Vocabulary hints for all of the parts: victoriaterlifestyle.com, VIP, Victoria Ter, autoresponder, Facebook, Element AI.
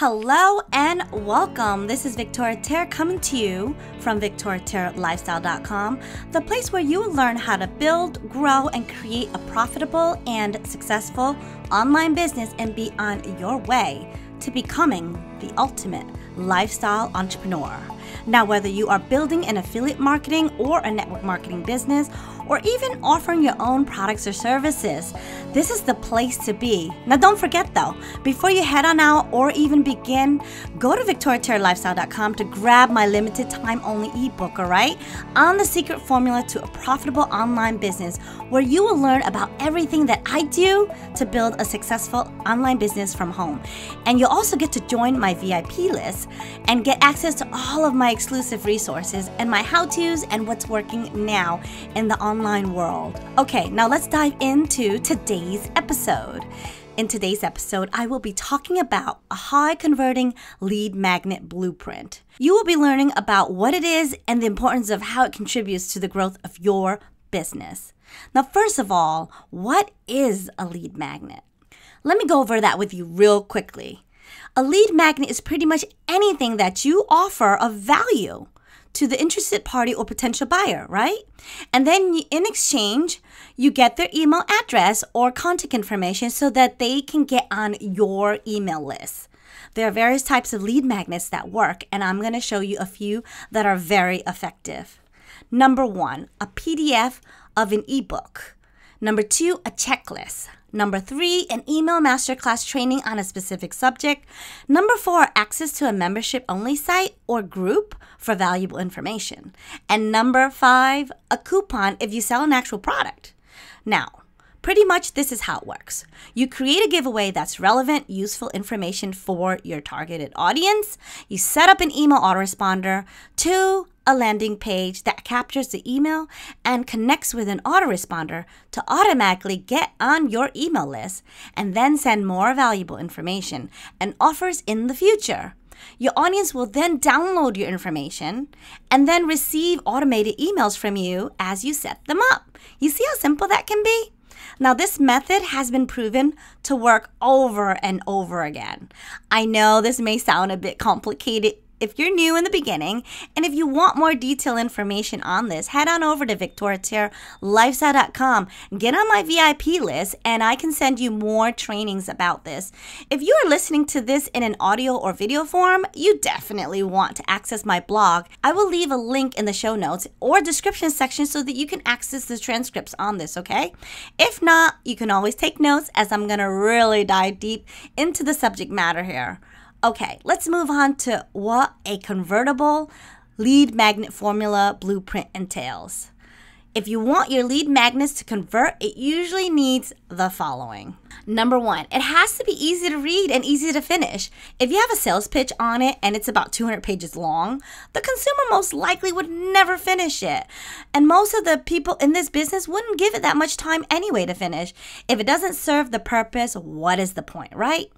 Hello and welcome. This is Victoria Ter coming to you from victoriaterlifestyle.com, the place where you will learn how to build, grow, and create a profitable and successful online business and be on your way to becoming the ultimate lifestyle entrepreneur. Now, whether you are building an affiliate marketing or a network marketing business, or even offering your own products or services, this is the place to be. Now, don't forget though, before you head on out or even begin, go to victoriaterlifestyle.com to grab my limited time only ebook, all right? On the secret formula to a profitable online business, where you will learn about everything that I do to build a successful online business from home. And you'll also get to join my VIP list and get access to all of my exclusive resources and my how-tos and what's working now in the online world. Okay, now let's dive into today's episode. In today's episode, I will be talking about a high-converting lead magnet blueprint. You will be learning about what it is and the importance of how it contributes to the growth of your business. Now, first of all, what is a lead magnet? Let me go over that with you real quickly. A lead magnet is pretty much anything that you offer of value to the interested party or potential buyer, right? And then in exchange, you get their email address or contact information so that they can get on your email list. There are various types of lead magnets that work, and I'm going to show you a few that are very effective. Number one, a PDF of an ebook. Number two, a checklist. Number three, an email masterclass training on a specific subject. Number four, access to a membership-only site or group for valuable information. And number five, a coupon if you sell an actual product. Now, pretty much this is how it works. You create a giveaway that's relevant, useful information for your targeted audience. You set up an email autoresponder to a landing page that captures the email and connects with an autoresponder to automatically get on your email list and then send more valuable information and offers in the future. Your audience will then download your information and then receive automated emails from you as you set them up. You see how simple that can be? Now, this method has been proven to work over and over again. I know this may sound a bit complicated if you're new in the beginning, and if you want more detailed information on this, head on over to victoriaterlifestyle.com, get on my VIP list, and I can send you more trainings about this. If you are listening to this in an audio or video form, you definitely want to access my blog. I will leave a link in the show notes or description section so that you can access the transcripts on this, okay? If not, you can always take notes, as I'm going to really dive deep into the subject matter here. Okay, let's move on to what a convertible lead magnet formula blueprint entails. If you want your lead magnets to convert, it usually needs the following. Number one, it has to be easy to read and easy to finish. If you have a sales pitch on it and it's about 200 pages long, the consumer most likely would never finish it. And most of the people in this business wouldn't give it that much time anyway to finish. If it doesn't serve the purpose, what is the point, right?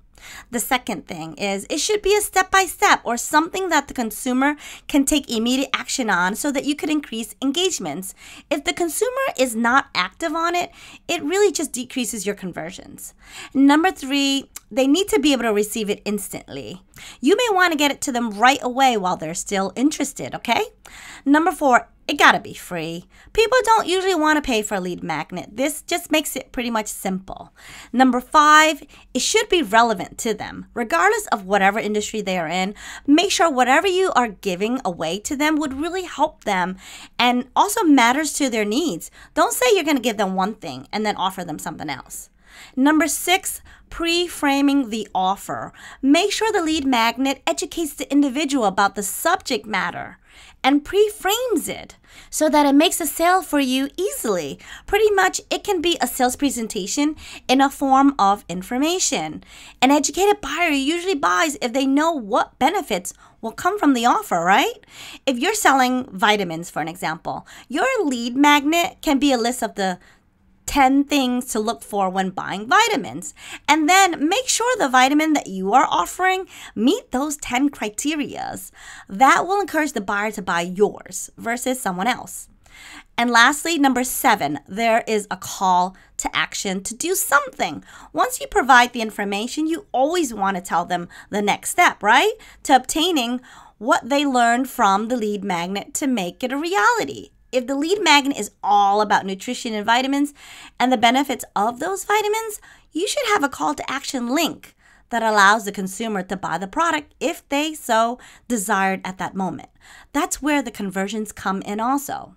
The second thing is it should be a step-by-step or something that the consumer can take immediate action on so that you could increase engagements. If the consumer is not active on it, it really just decreases your conversions. Number three, they need to be able to receive it instantly. You may want to get it to them right away while they're still interested, okay? Number four, it gotta be free. People don't usually want to pay for a lead magnet. This just makes it pretty much simple. Number five, it should be relevant to them. Regardless of whatever industry they are in, make sure whatever you are giving away to them would really help them and also matters to their needs. Don't say you're gonna give them one thing and then offer them something else. Number six, pre-framing the offer. Make sure the lead magnet educates the individual about the subject matter and pre-frames it so that it makes a sale for you easily. Pretty much, it can be a sales presentation in a form of information. An educated buyer usually buys if they know what benefits will come from the offer, right? If you're selling vitamins, for an example, your lead magnet can be a list of the 10 things to look for when buying vitamins. And then make sure the vitamin that you are offering meet those 10 criteria. That will encourage the buyer to buy yours versus someone else. And lastly, number 7, there is a call to action to do something. Once you provide the information, you always want to tell them the next step, right? To obtaining what they learned from the lead magnet to make it a reality. If the lead magnet is all about nutrition and vitamins and the benefits of those vitamins, you should have a call to action link that allows the consumer to buy the product if they so desired at that moment. That's where the conversions come in also.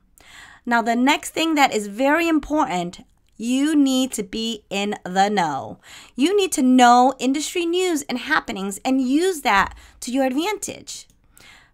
Now, the next thing that is very important, you need to be in the know. You need to know industry news and happenings and use that to your advantage.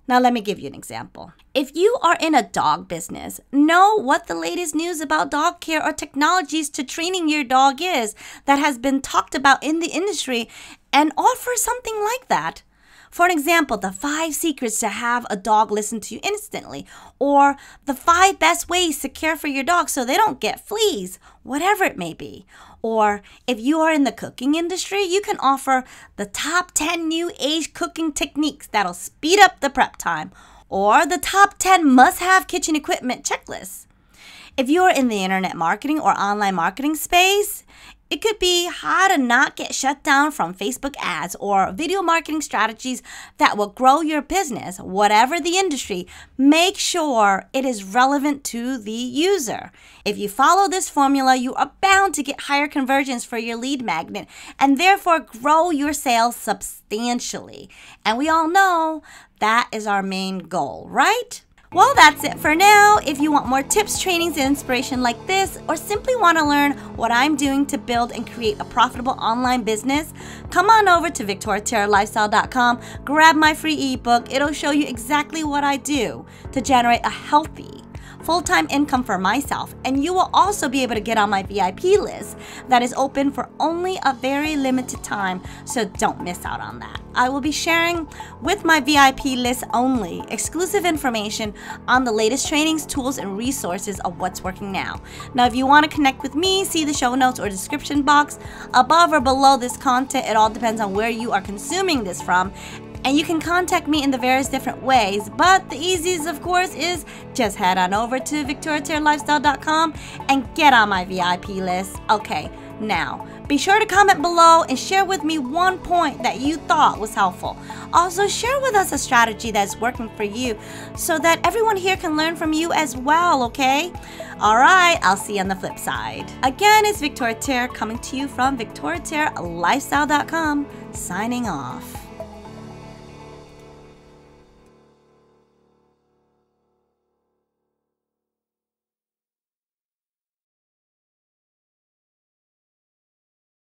Now, let me give you an example. If you are in a dog business, know what the latest news about dog care or technologies to training your dog is that has been talked about in the industry and offer something like that. For an example, the 5 secrets to have a dog listen to you instantly, or the 5 best ways to care for your dog so they don't get fleas, whatever it may be. Or if you are in the cooking industry, you can offer the top 10 new age cooking techniques that'll speed up the prep time, or the top 10 must-have kitchen equipment checklists. If you are in the internet marketing or online marketing space, it could be how to not get shut down from Facebook ads or video marketing strategies that will grow your business. Whatever the industry, make sure it is relevant to the user. If you follow this formula, you are bound to get higher conversions for your lead magnet and therefore grow your sales substantially. And we all know that is our main goal, right? Well, that's it for now. If you want more tips, trainings, and inspiration like this, or simply want to learn what I'm doing to build and create a profitable online business, come on over to victoriaterlifestyle.com, grab my free ebook. It'll show you exactly what I do to generate a healthy, full-time income for myself, and you will also be able to get on my VIP list that is open for only a very limited time, so don't miss out on that. I will be sharing with my VIP list only exclusive information on the latest trainings, tools, and resources of what's working now. Now, if you want to connect with me, see the show notes or description box above or below this content. It all depends on where you are consuming this from. And you can contact me in the various different ways, but the easiest, of course, is just head on over to victoriaterlifestyle.com and get on my VIP list. Okay, now, be sure to comment below and share with me one point that you thought was helpful. Also, share with us a strategy that's working for you so that everyone here can learn from you as well, okay? All right, I'll see you on the flip side. Again, it's Victoria Ter coming to you from victoriaterlifestyle.com, signing off.